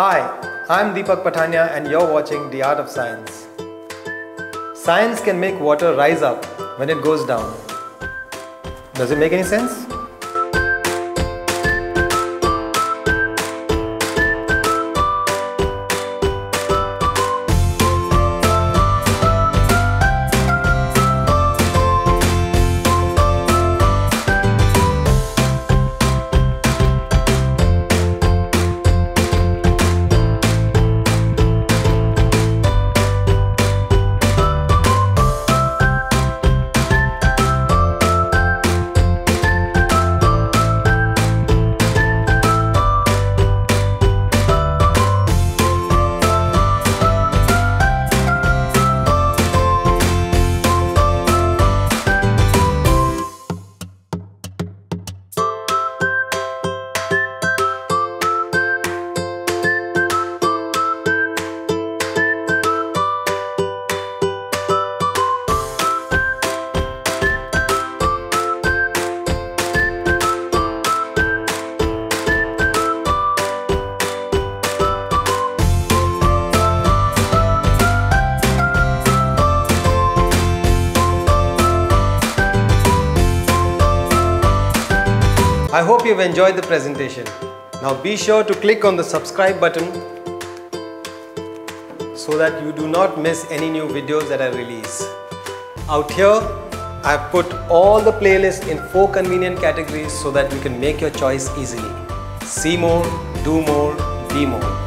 Hi, I'm Deepak Pathania and you're watching The Art of Science. Science can make water rise up when it goes down. Does it make any sense? I hope you've enjoyed the presentation. Now be sure to click on the subscribe button so that you do not miss any new videos that I release. Out here, I've put all the playlists in 4 convenient categories so that you can make your choice easily. See more, do more, be more.